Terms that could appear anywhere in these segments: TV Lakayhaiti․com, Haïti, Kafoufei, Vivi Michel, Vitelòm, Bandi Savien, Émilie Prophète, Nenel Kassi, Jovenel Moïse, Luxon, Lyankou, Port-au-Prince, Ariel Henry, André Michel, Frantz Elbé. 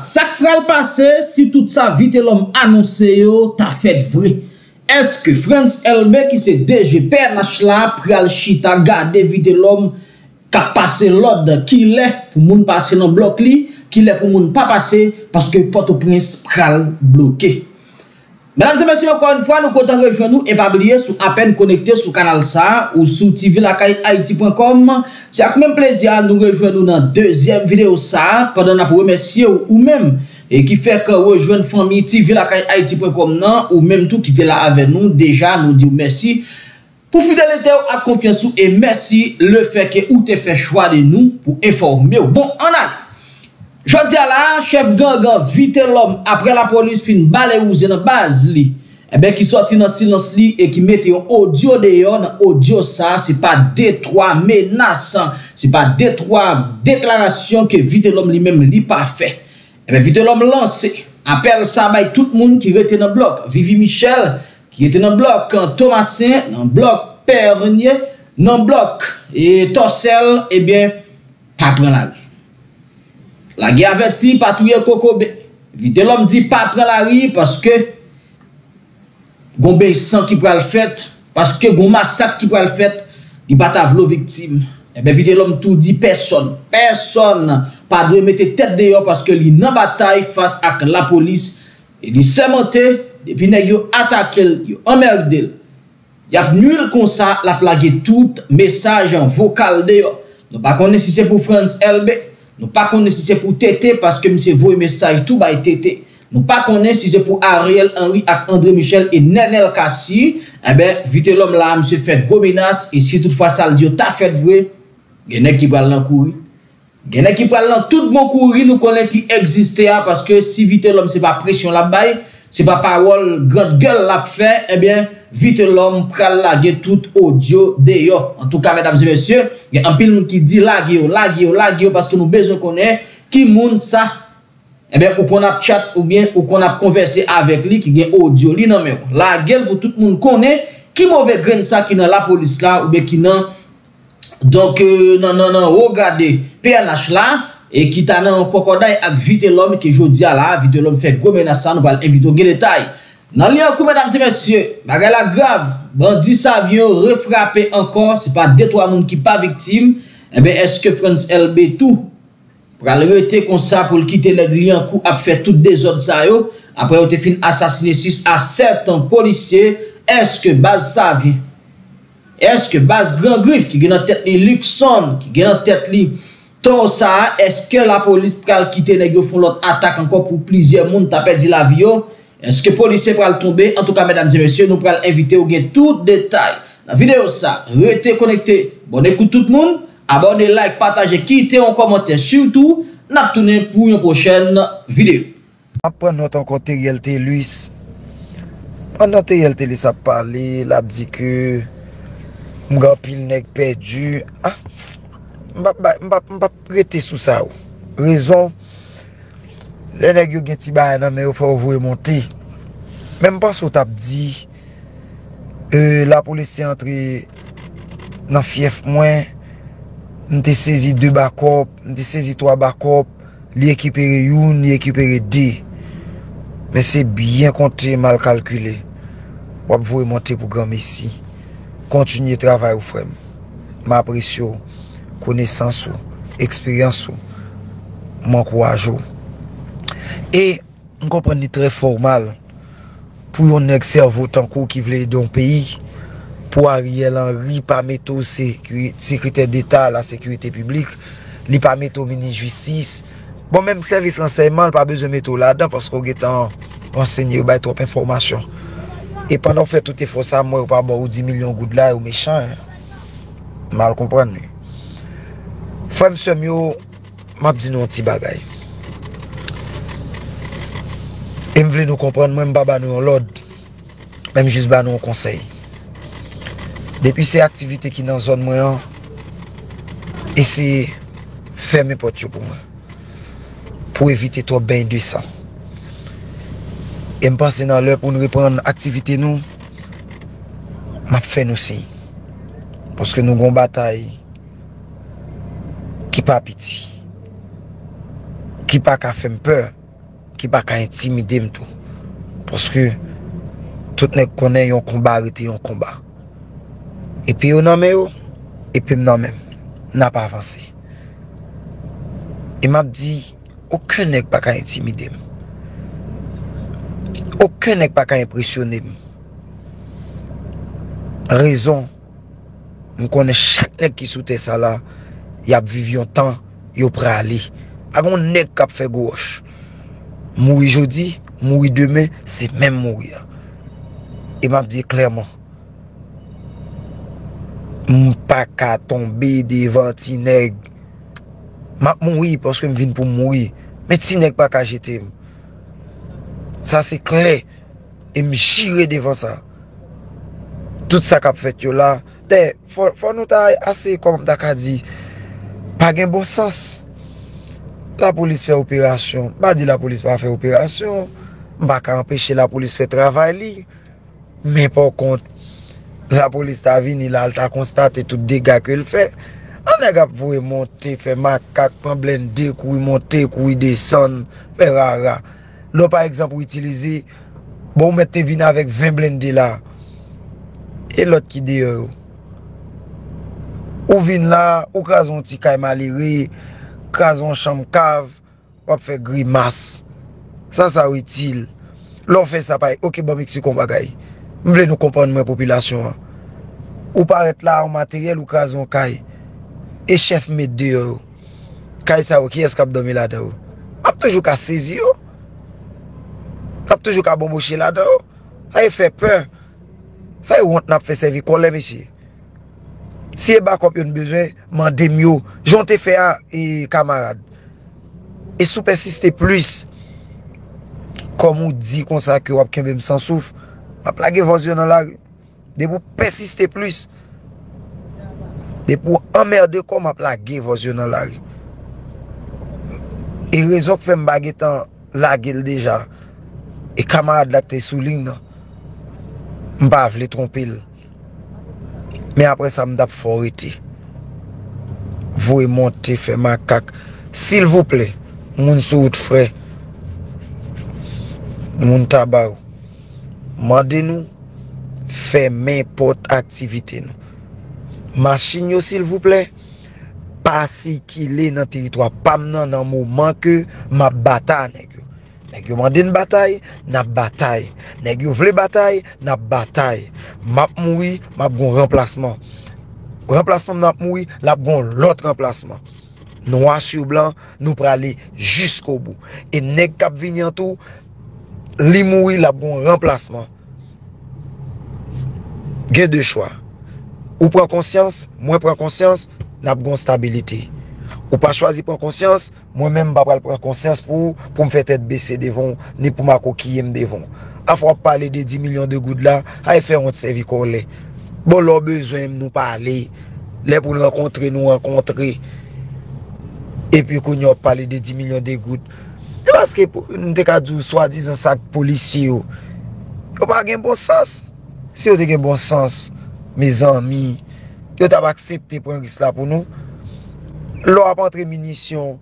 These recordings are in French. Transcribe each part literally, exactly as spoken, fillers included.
Ça va passer si tout ça Vitelòm annoncé t'as fait vrai. Est-ce que Frantz Elbé qui c'est D G P N H là pral chita garder Vitelòm qui a passé l'ordre qu'il est pour moun passer dans bloc li, qu'il est pour moun pas passer parce que Port-au-Prince pral bloqué. Mesdames et messieurs, encore une fois nous comptons rejoindre nous et pas oublier sous à peine connecté sur canal ça ou sous T V Lakay haïti point com. C'est avec même plaisir nous rejoindre dans deuxième vidéo ça pendant la remercier ou même et qui fait que rejoindre famille T V Lakay haïti point com ou même tout qui était là avec nous déjà nous dire merci pour fidélité à confiance et merci le fait que ou te fait choix de nous pour informer. Bon on a je dis à la chef gang Vitelòm après la police fin balayouze dans base li et ben qui sorti dans silence li et qui mettait un audio dehors dans audio ça c'est pas deux trois menaces c'est pas deux trois déclarations que Vitelòm lui-même li pas fait et ben Vitelòm lancé appelle ça bay tout monde qui était dans bloc Vivi Michel qui était dans bloc Thomasin dans bloc Pernier dans bloc et Torsel et bien t'as prend la rue. La guerre averti, patrouille Kokobe. Vitelòm dit pas prendre la rue parce que Gombe sang qui prend le fait, parce que Gombe massacre qui prend le fait, il bat à vlo victime. Et bien Vitelòm tout dit personne, personne, pas de mettre tête dehors parce que li nan bataille face à la police. Et li sementé, depuis nèg yo attaqué, yo emmerdé. Y a nul comme ça la plaguer tout message en vocal dehors. Donc pas connait si c'est pour Frantz Elbé. Nous ne connaissons pas si c'est pour Tété parce que monsieur voit un message tout by Tété. Nous ne connaissons pas si c'est pour Ariel Henry avec André Michel et Nenel Kassi. Eh bien, Vitelòm là, monsieur fait gros menace. Et si toutefois ça le dit, t'as fait vrai, il y en a qui prennent l'en courir. Il y en a qui prennent l'en tout bon courir. Nous connaissons qui existe parce que si Vitelòm c'est pas pression la baille, c'est pas parole grande gueule la fait, eh bien, Vitelòm pral laguer tout audio dehors. En tout cas, mesdames et messieurs, il y a un pile qui dit laguer, laguer, laguer, parce que nous besoin connaître qui moun ça, eh bien, ou qu'on a chat ou bien ou qu'on a conversé avec lui qui a audio li nan men. Laguer pour tout le monde connaît qui mauvais grain ça qui dans la police là ou bien qui nan. Donc, euh, non, non, non, regardez P N H là. Et qui t'a nan kokoday ak Vitelòm qui jodi a la Vitelòm fait gros menace nous va éviter les détails. Dans Lyankou mesdames et messieurs, bagay la grave, Bandi Savien refrappé encore, c'est pas deux trois monde qui pas victime. Eh ben est-ce que Frantz Elbé tout pour aller rete comme ça pour quitter les Lyankou a fait toutes des autres ça yo après on te fin assassiner six à sept policiers, est-ce que base Savien est-ce que base Grand Griffe qui gen en tête li Luxon qui gen en tête li tout ça, est-ce que la police pral quitter les gens font l'autre attaque encore pour plusieurs monde t'a perdu la vie? Est-ce que policier pral tomber? En tout cas, mesdames et messieurs, nous pral inviter au gain tout détail. La vidéo ça, restez connecté. Bonne écoute tout le monde. Abonnez, like, partagez, quittez en commentaire. Surtout, n'a tourné pour une prochaine vidéo. Après notre rencontre T L T Luis, pendant T L T Luis a parlé, l'a dit que m'gan pile nèg perdu. Ah. Je pas prêter sous ça. Raison, les nèg yo gen ti baye nan men yo fò voué monter. Même pas sou tap di euh, la police entre dans fief moins, on te saisi deux backup, on te saisi trois backup, li récupérer une, li récupérer deux. Mais c'est bien compté, mal calculé. Wap voué monter pour grand messi. Continuez travail ou frère. M'apprécie. Connaissance ou expérience ou m'encourage ou et on comprend très formal pour un nèg cerveau tant kou qui vle aider un pays pour Ariel Henry pas mettre au secrétaire d'état la sécurité publique li pas mettre au ministre justice bon même service renseignement pas besoin mettre là-dedans parce qu'on est en renseigner ba trop information et pendant fait tout effort ça moi pas bon dix millions goud là ou méchant mal comprendre. Frère monsieur Mio m'a dit nous un petit bagay. Et m'vle nous comprendre même baba nous en l'ordre. Même juste ba nous un conseil. Depuis ces activités qui dans zone moi et c'est fermer porte pour moi. Pour éviter trop bain de sang. Et je pense que dans l'heure pour nous reprendre l'activité, nous, je fais nous aussi. Parce que nous avons une bataille qui n'est pas petite, qui n'est pas fait peur, qui n'est pas intimidé. Parce que tout le monde connaît un combat, arrêté un combat. Et puis, on a mis, et puis, on a même, n'a pas avancé. Et m'a dit, aucun n'est pas intimidé. Aucun n'est pas impressionné. Raison, je connais chaque nèg qui soutient ça là, il a vécu un temps, il a pris à aller. Avant nèg qui a fait gauche, mourir jeudi, mourir demain, c'est même mourir. Et m'a dit clairement, je pas qu'à tomber devant ti nèg. M'a mourir parce que je viens pour mourir, mais ti nèg pas qu'à jeter. Ça c'est clair. Et me chirer devant ça. Tout ça qu'a fait yo là, il faut nous assez comme t'as dit. Pas de bon sens. La police fait opération. Je dis la police pas fait opération. Je ne peux pas empêcher la police de faire travail. Mais par contre, la police t'a venu là, elle a constaté tout dégât qu'elle fait. On a vu monter, faire macaque, blender, courir, monter, courir, descendre, faire rara. Nous, par exemple, utiliser, bon, mettez vin avec vingt blindés là. Et l'autre qui dit, ou vin là, ou crase un petit caille maléré, crase un chambre cave, ou fait grimace. Ça, ça utile. L'on fait ça, pareil. Ok, bon, Mexique, on bagaille. Nous voulons nous comprendre, ma population. Ou paraître là, en matériel, ou crase un caille. Et chef, met dehors. Caille, ça, qui est-ce qui dormi là-dedans? On a toujours qu'à saisir. T'as toujours qu'à bombocher là-dedans. Ça fait peur. Ça y est, on a fait servir collègue, monsieur. Si il y a un besoin, m'en démio. J'en te fait à et camarade. Et si vous persistez plus, comme on dit comme ça, que vous avez même sans souffle, vous plaguez vos yeux dans la rue. De vous persister plus. De vous emmerder comme vous plaguez vos yeux dans la rue. Et raison que vous faites baguer tant la gueule déjà. Et camarade là te souligne, je ne vais pas tromper. Mais après ça, je vais faut arrêter. Vous montez, faites ma cac. S'il vous plaît, mon soute frère, mon tabac, mandez-nous, faites n'importe quelle activité. Machine, s'il vous plaît, pas si qu'il est dans le territoire, pas dans le moment que ma bataille. Nèg yo mande une bataille, n'a bataille. Nèg yo vle bataille, n'a bataille. M'a mouri, m'a gon remplacement. Remplacement n'a mouri, la gon l'autre remplacement. Noir sur blanc, nous pralé jusqu'au bout. Et nèg k'ap vini en tout, li mouri, la gon remplacement. Gen deux choix. Ou prend conscience, moi prend conscience, n'a gon stabilité. Ou pas choisi prendre conscience, moi-même, je vais prendre conscience pour, pour me faire tête baissée devant, ni pour ma coquille devant. À fois parler de dix millions de gouttes là, à faire un service collé. Bon, leur besoin, nous parler. Les pour nous rencontrer, nous rencontrer. Et puis, qu'on a parlé de dix millions de gouttes. Parce que nous avons dit, soi-disant, sac policier. Vous n'avez pas de bon sens. Si vous avez un bon sens, mes amis, vous avez accepté pour un risque là pour nous. L'on a entré munitions,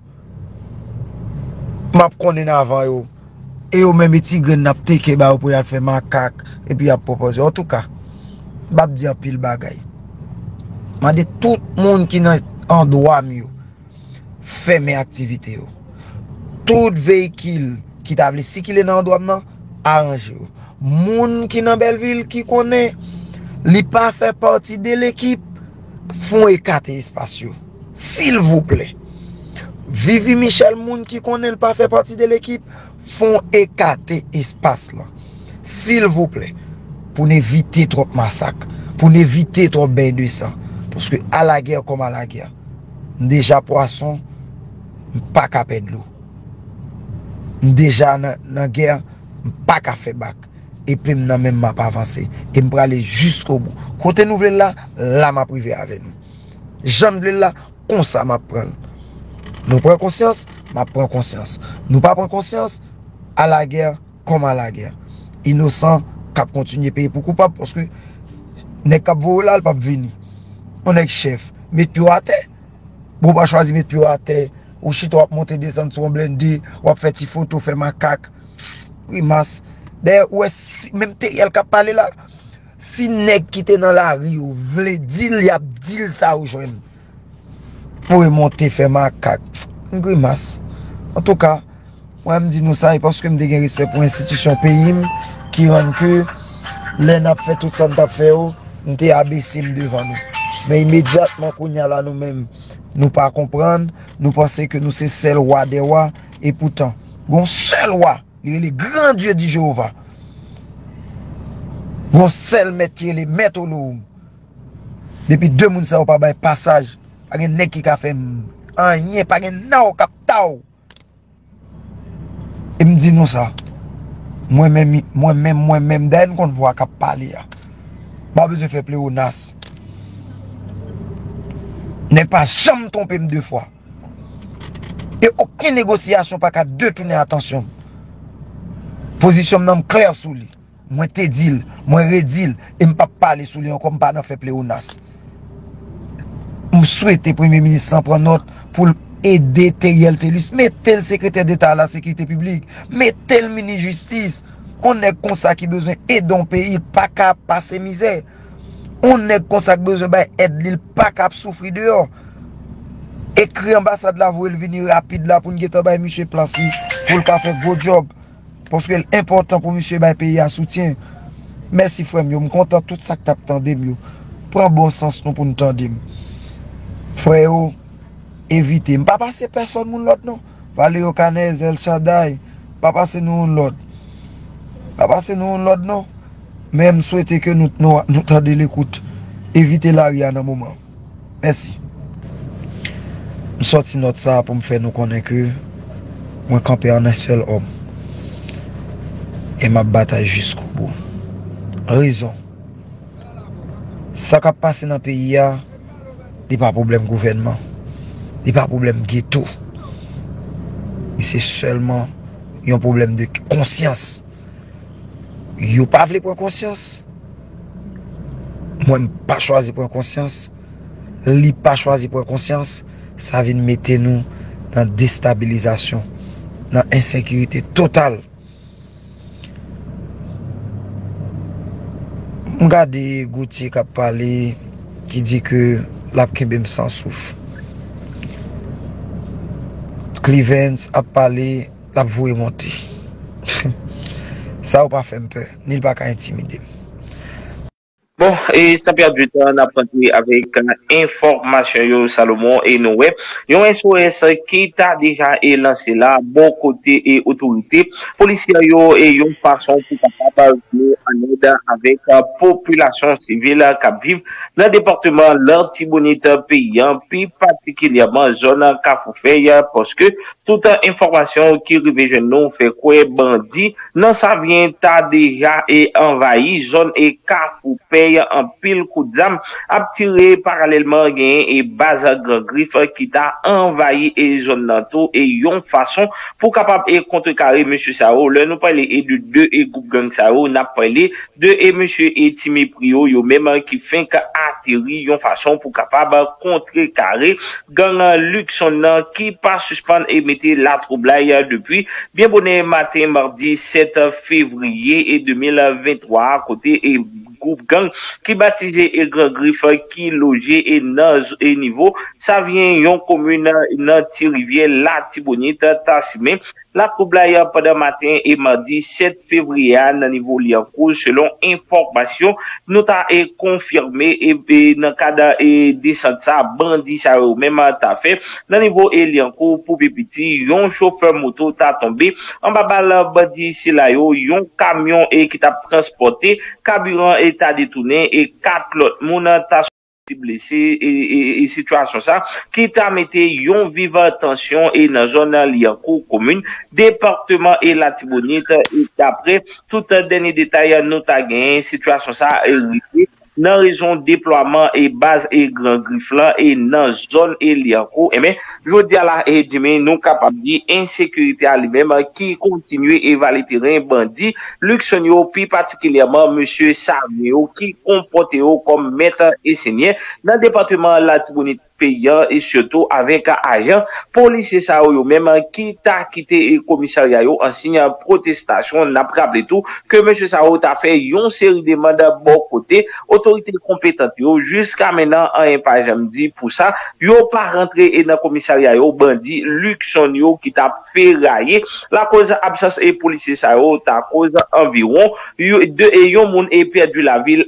m'a connais avant yo, et yo même petit grain n'a teke ba pour y faire macaque et puis a proposer. En tout cas, m'a dit en pile bagay. M'a dit tout monde qui nan en droit mieux fait mes activités yo. Tout véhicule qui t'a blessé qui est nan droit nan arrange yo. Moun qui nan Belleville qui connaît, li pas fait partie de l'équipe font écarter espace yo. S'il vous plaît, Vivi Michel Moun qui connaît le pas fait partie de l'équipe, font écarter espace là. S'il vous plaît, pour éviter trop de massacres, pour éviter trop de bain de sang. Parce que à la guerre comme à la guerre, déjà poisson, pas qu'à perdre l'eau. Déjà dans la guerre, pas qu'à faire bac. Et puis je même pas avancé. Et je vais aller jusqu'au bout. Côté nouvelle là, là m'a privé avec nous. J'en veux là. Comme ça, m'a prendre. Nous prenons conscience, m'a prend conscience. Nous pas prendre conscience à la guerre comme à la guerre. innocent cap continuer payer pour coupable parce que n'est cap voler là pas venir on est chef mais tu à terre bon pas choisir mettre tu à terre ou si tu vas monter descendre sur un blender ou faire des photos faire macaque grimace d'ailleurs même t'es elle cap parler là si nèg qui était dans la rue ou vle dit il y a dit ça ou joindre pour monter faire macaque grimace en tout cas. Moi, je dis nous ça, parce que je me respect pour l'institution pays qui rend que l'un a fait tout ça, nous avons abaissé devant nous. Mais immédiatement, nous avons là nous-mêmes, nous pas comprendre, nous pensons que nous sommes seuls rois des rois, et pourtant, nous sommes seuls rois, il est le grand Dieu de Jéhovah. Nous sommes seuls maîtres qui est le maître au loup. Depuis deux mois, nous n'avons pas de passage, il y a un nez qui a fait un yen, il y a un nao qui a fait. Et me dit nous ça. Moi-même, moi-même, moi-même, d'un qu'on voit qu'à parler. Pas besoin de faire pléonas. N'est pas jamais trompé deux fois. Et aucune négociation pas qu'à deux tourner attention. Position m'nam clair sous lui. Moi te dis, moi redis, et m'pas parler sous lui encore pas n'en faire pléonas. Je souhaite Premier ministre prendre note pour aider Teriel Telus, mettez le secrétaire d'État à la sécurité publique, mettez le ministre de justice. On est comme ça qui besoin d'aide dans le pays, pas qu'à passer misère. On est comme ça qui besoin d'aide l'île, pas qu'à souffrir dehors. Écrit l'ambassade là, vous venir rapide là pour nous guetter par M. Plancy, pour le faire votre job. Parce que c'est important pour M. pays à soutien. Merci frère, je suis content tout ça que tu as attendu. Prends bon sens pour nous tendre. Frère, évitez, pas passer personne moun l'autre non. Valéo Canez, El Shaddai, pas passer nous l'autre. Pas passer nous l'autre non. Même souhaiter que nous nous tendez l'écoute. Évitez l'arrière dans moment. Merci. Je sorti notre ça pour me faire nous connaître que moi camper en un seul homme. Et ma bataille jusqu'au bout. Raison. Ça qui a passé dans le pays, n'est pas problème gouvernement. Il n'y a pas de problème ghetto. C'est seulement un problème de conscience. Il n'y a pas de prendre conscience. Moi, je n'ai pas choisi de prendre conscience. Il n'a pas choisi de prendre conscience. Ça vient mettre nous dans la déstabilisation, dans l'insécurité totale. Regardez Gauthier qui a parlé, qui dit que la Kembe sans souffle. Clivens a parlé, la voix est montée. Ça n'a pas fait peur, ni pas intimider. Bon, et sans perdre du temps, on a pris avec l'information de Salomon et nous. Il y a un S O S qui t'a déjà lancé là, bon côté et autorité. Policiers et une façon pour capable en aide avec la population civile qui vit dans le département l'Artibonite paysan, puis particulièrement zone Kafoufei, parce que toute information qui arrive chez nous fait quoi bandit, non ça vient t'a déjà et envahi zone et Kafoufei. En pile coup d'âme a tiré parallèlement gain et base grand griffe qui t'a envahi et zone nanto et yon façon pour capable et contrecarrer monsieur Sao là nous parler et de deux et groupe gang Sao n'a parlé de et monsieur Etimi Prio yo même qui fin qu'a atterri yon façon pour capable contrecarrer gang Luxon qui pas suspendre et mettre la troublaille depuis bien bonnet matin mardi sept février deux mille vingt-trois à côté et groupe gang qui baptisé et grand griffe qui logé et nage et niveau ça vient yon commune nanti rivière la Tibonite Tassimé la troublaille pendant matin et mardi sept février à niveau Lyankou selon information nous t'a est confirmé et dans cadre et descente ça bandit ça même t'a fait dans niveau Lyankou pour petit yon chauffeur moto t'a tombé en babal bandit c'est là yon camion et qui t'a transporté carburant et t'a détourné et quatre autres monde t'a blessé et, et, et situation ça qui t'a metté yon vive tension et dans zone Lyankou commune département et la Tibonite et d'après tout dernier détail nous t'a gagné situation ça dans raison déploiement et base et grand griffe là et dans zone et Lyankou et mais je dis à la et demain nous capable dire insécurité à lui-même qui continue et valider un bandit luxonio puis particulièrement monsieur Savien qui comporte comme maître et seigneur dans département la Tibonite payant et surtout avec un agent policier ça yo même qui t'a quitté le commissariat yo en signe protestation n'a rappelé tout que monsieur Sao t'a fait une série de mandats bon côté autorité compétente yo jusqu'à maintenant en pas jamais dit pour ça yo pas rentré dans le commissariat yo bandit Luxon yo qui t'a ferraillé la cause absence et policier ça yo t'a cause environ deux et yon moun et perdu la ville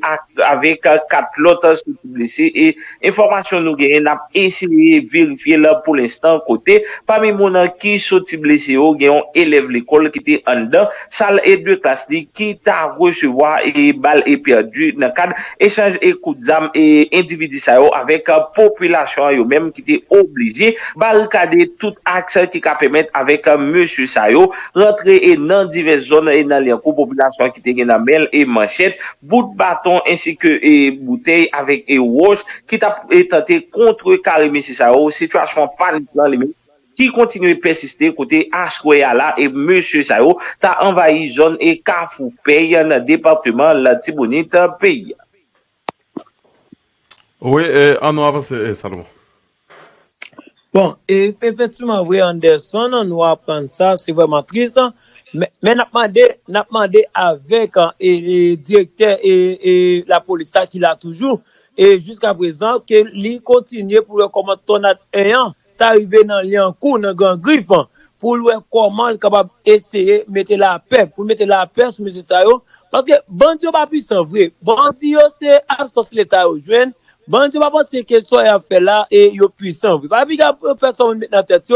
avec quatre autres blessés et information nous gagne essayer de vérifier là pour l'instant côté parmi mon qui sorti blessé au gagnant élève l'école qui était en dedans salle et deux classes qui t'a recevoir et balle et perdu dans cadre échange et coup d'âme et individu ça avec population yo même qui était obligé barricader tout accès qui ca permettre avec monsieur ça yo rentrer dans diverses zones et dans les populations qui était dans mel et manchette bout de bâton ainsi que et bouteille avec et roche qui t'a tenté contre carrément c'est ça situation panique dans les qui continue de persister côté Ashkoyala et monsieur Sao t'a envahi zone et Carrefour Paye dans le département la Tibonite Pays. Oui, euh, on avance, Salomon. Bon, et effectivement, oui, Anderson, nous apprend ça, c'est vraiment triste. Mais nous avons demandé avec le directeur et la police qui l'a toujours. Et jusqu'à présent, que l'il continue pour voir comment Tonat ayant arrivé dans Lyankou, dans Grand Griffe, pour voir comment capable essayer de mettre la paix, pour mettre la paix sur M. Sayo. Parce que Bandi n'est pas puissant, vrai. Bandi, c'est absence de l'État. Bandi va penser que ce qu'il a fait là et il est puissant. Parce que personne ne met dans la tête,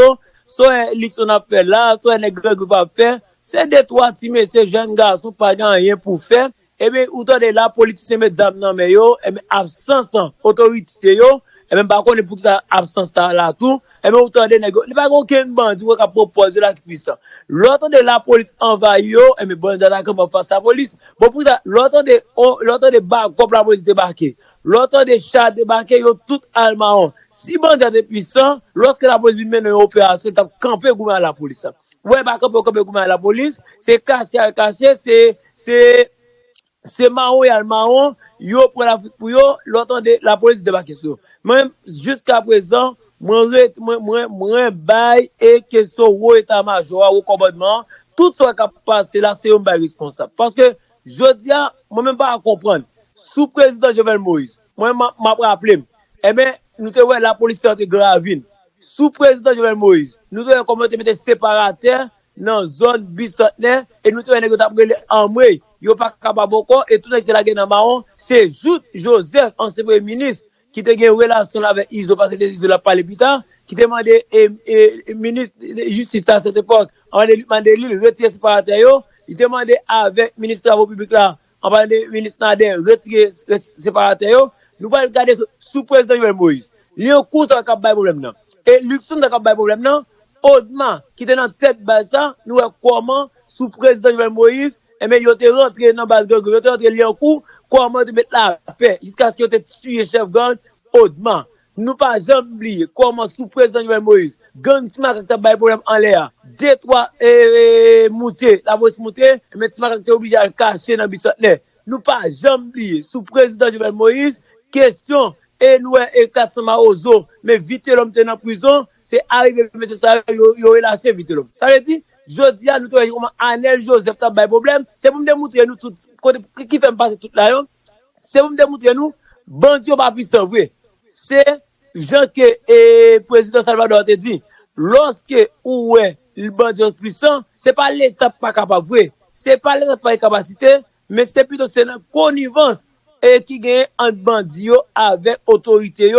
soit l'Ixon a fait là, soit les Grand Griffe a fait. C'est des trois teams et ces jeunes garçons, pas rien pour faire. Eh bien, autant de la politique, mesdames, non, mais yo, eh bien, absence, autorité, yo, eh bien, par contre, pour ça, absence, là, tout, eh bien, autant de négociations, il n'y a pas aucun bandit qui a proposé la puissance. L'autre de la police envahit, yo, eh bien, bandit, là, comme on face la police. Bon, pour ça, l'autre de, l'autre de bar, comme la police débarquée. L'autre de chats débarqués, yo, tout allemand. Si bandit est puissant, lorsque la police mène une opération, il a campé à la police. Ouais, bah, campé à la police, c'est caché, caché, c'est, c'est, c'est marron et al marron, yo pour la pour yo, l'autre de la police débarque sur. Même jusqu'à présent, moi, moi, moi, moi, bail et question au état-major, au commandement, tout ce qui a passé là, c'est un bail responsable. Parce que, je dis, moi-même pas à comprendre, sous président Jovenel Moïse, moi, m'a rappelé, eh bien, nous te voyons la police de Gravine. Sous président Jovenel Moïse, nous te voyons comment te mettre séparateurs dans la zone bicentenaire, et nous te voyons en mouille. Yo pas Kababoko et tout le monde qui est dans Maron, c'est Jout Joseph, ancien premier ministre, qui a eu une relation avec Iso, parce que Iso l'a parlé plus tard, qui demandait au ministre de Justice à cette époque, on demandait lui de retirer ses séparateurs, il demandait avec le ministre de la République là, on parlait ministre Nader, retirer ses séparateurs, nous allons regarder sous président Jovenel Moïse. Lyankou ça a un problème là. Et Luxon ça a un problème là. Audemars, qui était dans la tête de ça, nous voyons comment sous président Jovenel Moïse, et bien, ils ont rentré dans la base de gang, ils ont rentré Lyankou, comment de mettre la paix, jusqu'à ce qu'ils aient tué chef gang, Audemars. Nous pas jamais oublié comment sous président Jovenel Moïse, gang Timak a un problème en l'air, deux, trois, et, mouté, la voice moutée, mais Timak a obligé à le cacher dans le bicentenaire. Nous pas jamais oublié sous président Jovenel Moïse, question, et nous, et quatre cents maozo, mais Vitelòm est en prison, c'est arrivé, mais c'est ça, ils ont relâché Vitelòm. Ça veut dire, je dis à nous, comment Anel Joseph a un problème, c'est pour me démontrer nous tout, qui fait me passer tout là, c'est pour me démontrer nous, bandit pas puissant, oui. C'est, Jean que, eh, président Salvador te dit, lorsque, ouais, le bandit puissant, c'est pas l'État pas capable, oui. C'est pas l'État pas capacité, mais c'est plutôt, c'est la connivence, et qui gagne entre bandit avec autorité,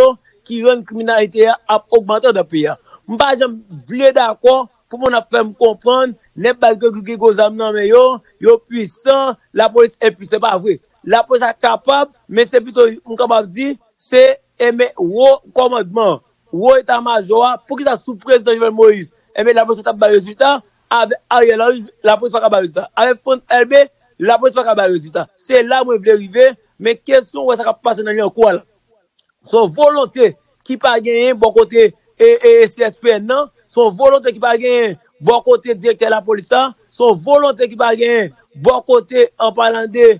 qui rend criminalité à augmenter dans le pays. M'pas jamais d'accord, pour mon affaire me comprendre, n'est pas que les gens sont puissants, la police est puissante, c'est pas vrai. La police est capable, mais c'est plutôt, on capable de dire, c'est aimer au commandement, au état-major, pour qu'ils soient sous président Jovenel Moïse. Aimer la police est capable de résultat, avec Ariel Henry, la police est capable de résultat. Avec Frantz Elbé, la police est capable de résultat. C'est là où je voulais arriver, Mais quelles sont les choses qui sont passées dans Lyankou? Son volonté qui pas gagné bon côté et C S P N, non? Son volonté qui pas gagné bon côté directeur de la police, son volonté qui pas gagné bon côté en parlant de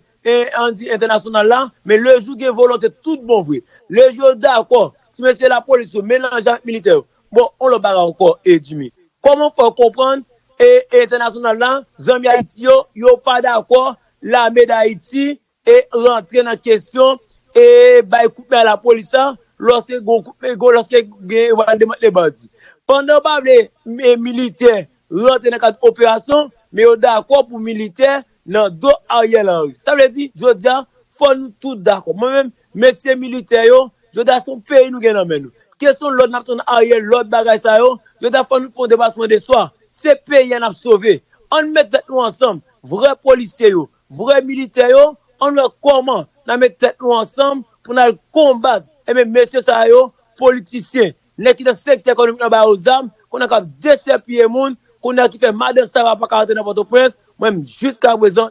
international là, mais le jour qui volonté tout bon vrai. Le jour d'accord, si monsieur la police mélange militaire, bon on le barre encore et demi. Comment faut comprendre et international là, Zambie Haïti yo pas d'accord, l'armée d'Haïti est rentrée dans question. Et bah couper à la police lorsque lorsque les bandits pendant pas les militaires rentrent dans quatre opérations mais on d'accord pour militaires dans dos Ariel Henry. Ça veut dire je dis faut nous tous d'accord moi même messieurs militaires yo je dis son pays nous gagne nous quels sont l'autre n'attend Ariel l'autre bagage ça yo je dis faut nous faire dépassement de soi ces pays n'a sauvé on met tête nous ensemble vrais policiers yo vrais militaires yo on leur comment nous mettons tête nous ensemble pour nous combattre. Et bien, messieurs, ça y est, politiciens, les qui dans le secteur économique, nous avons qu'on a déchiré les gens, qu'on a quitté Madame Sarah pas caractère dans Port-au-Prince, même jusqu'à présent,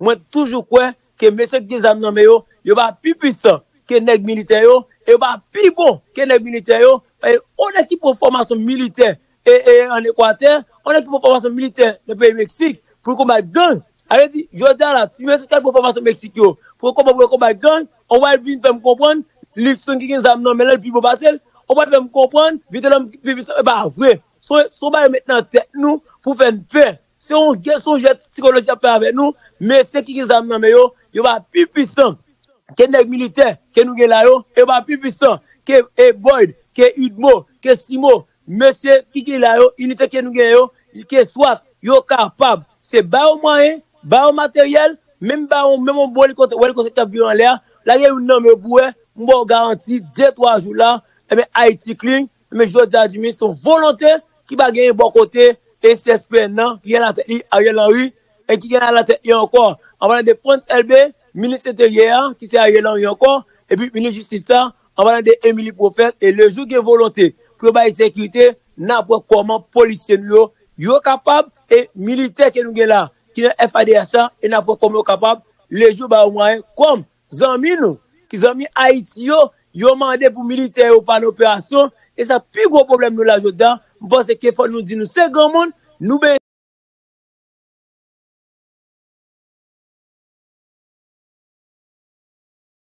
moi, toujours quoi que messieurs qui ont nommé, ils ne sont plus puissants que les militaires, ils ne sont plus bons que les militaires. On a qui pour formation militaire en Équateur, on a qui pour formation militaire dans le pays Mexique, pour combattre gang. Allez, dit, je dis là, si messieurs qui ont formation Mexique, pour combattre gang, on va venir me comprendre, l'élection qui est en train de se passer, on va me comprendre, Vitelòm qui est pas vrai. Son bail maintenant tête nous pour faire une paix. Si on guette son jet psychologique à faire avec nous, mais ceux qui sont en train de se passer, ils sont plus puissants que les militaires qui nous sont là, ils sont plus puissants que Boyd, que Udmo, que Simo, messieurs qui sont là, unité qui nous gagnent, qui soit capable. C'est bas au moyen, bas au matériel. Même bah on même on boit le côté ouais le côté qui en l'air là il y a une norme pour moi garantie deux trois jours là et ben Haïti clean mais je dis mais son volonté qui va gagner bon côté et C S P N non qui est la tête Ariel Henry et qui est la tête encore en parlant de Frantz Elbé ministre intérieur qui c'est Ariel Henry encore et puis ministre justice ça en parlant de Émilie Prophète et le jour qui est volonté pour la sécurité n'a pas comment policiers yo yo capable et militaire qui nous là qui est F A D S A et n'a pas comme capable les jours ba moyen comme zami nous qui zami Haïti yo yo mandé pour militaire ou pas l'opération et ça plus gros problème nous là je dis on pense qu'il faut nous dire nous c'est grand monde nous